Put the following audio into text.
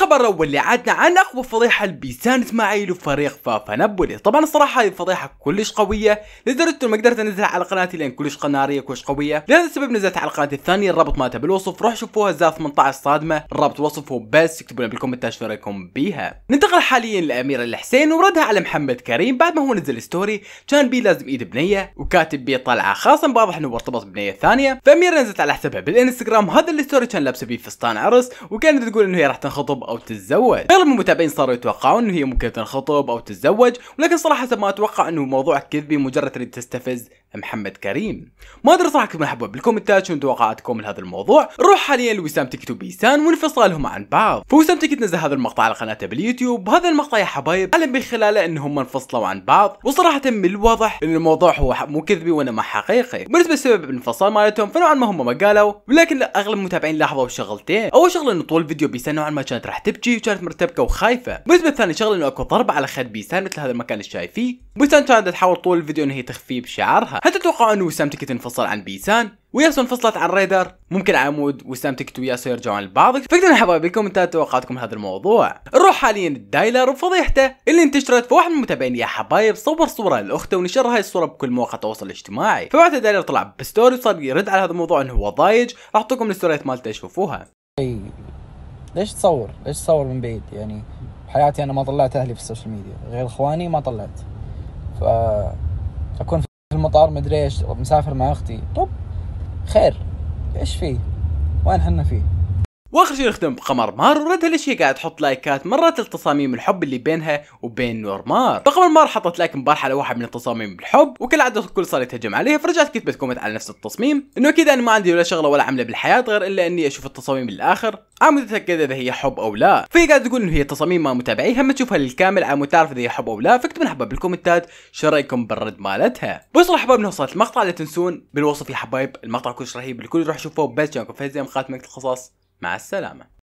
الخبر الاول اللي عادنا عن اقوى فضيحه لبيسان اسماعيل وفريق فافا نبولي. طبعا الصراحه هذه الفضيحه كلش قويه لدرجه ما قدرت انزلها على قناتي لان كلش قناريه كلش قويه، لهذا السبب نزلتها على قناتي الثانيه، الرابط مالتها بالوصف، روح شوفوها زاف 18 صادمه، الرابط وصفه بس اكتبوا لنا بالكومنتات شو رايكم بيها. ننتقل حاليا للاميره الحسين وردها على محمد كريم بعد ما هو نزل ستوري كان بيه لازم ايد بنيه وكاتب بيه طلعه خاصه، واضح انه ارتبط ببنيه ثانيه، فاميره نزلت على حسابها بالانستغرام هذا الستوري كان لابسه بيه فستان عرس وكانت تقول انه هي راح تنخطب او تتزوج. اغلب المتابعين صاروا يتوقعون انه هي ممكن تنخطب او تتزوج، ولكن صراحه ما اتوقع انه موضوع كذبي مجرد تريد تستفز محمد كريم. ما ادري صراحه كيف حابب بالكومنتات شنو توقعاتكم لهذا الموضوع. نروح حاليا لوسام تيكت وبيسان وانفصالهم عن بعض. فوسام تيكت نزل هذا المقطع على قناته باليوتيوب، هذا المقطع يا حبايب علم من خلاله انهم انفصلوا عن بعض، وصراحه من الواضح ان الموضوع هو مو كذبي ولا ما حقيقي. بالنسبه لسبب الانفصال مالتهم فنوعا ما هم ما قالوا، ولكن اغلب المتابعين لاحظوا شغلتين. اول شغله انه طول الفيديو بيسان نوعا ما كانت راح تبكي وكانت مرتبكه وخايفه. بالنسبه الثاني شغله انه اكو ضربه على خد بيسان مثل هذا المكان اللي شايفيه، بيسان كانت تحاول طول الفيديو ان هي تخفيه بشعرها. حتى توقعوا انه وسام تيكت انفصل عن بيسان وياسو انفصلت عن ريدر، ممكن عمود وسام تيكت وياسو يرجعون لبعض. فاكتبوا حبايبي بالكومنتات توقعاتكم لهذا الموضوع. نروح حاليا للدايلر وفضيحته اللي انتشرت، فواحد من المتابعين يا حبايب صور صوره لاخته ونشر هاي الصوره بكل مواقع التواصل الاجتماعي، فبعدها دايلر طلع بستوري وصار يرد على هذا الموضوع انه هو ضايج. راح اعطيكم الستوريات مالته شوفوها. ليش تصور من بعيد؟ يعني بحياتي انا ما طلعت اهلي في السوشيال ميديا غير اخواني، ما طلعت. فاكون في المطار مدري ايش مسافر مع اختي، طب خير ايش فيه؟ وين حنا فيه؟ واخر شيء نختم بقمر مار وردها ليش هي قاعد تحط لايكات مرات لتصاميم الحب اللي بينها وبين نور مار. فقمر مار حطت لايك مبارحه على واحد من التصاميم الحب، وكالعاده الكل صار يتهجم عليها، فرجعت كتبت كومنت على نفس التصميم انه اكيد انا ما عندي ولا شغله ولا عمله بالحياه غير الا اني اشوف التصاميم الاخر عمود تتاكد اذا هي حب او لا. فهي قاعده تقول انه هي تصاميم ما متابعيها ما تشوفها للكامل عمود تعرف اذا هي حب او لا. فاكتبوا لنا حبايب بالكومنتات شو رايكم بالرد مالتها. بس حبايب وصلت المقطع، لا تنسون بالوصف يا حبايب المقطع كلش رهيب، الكل يروح يشوفه. بس كان فهد زي مخاتمه القصص، مع السلامة.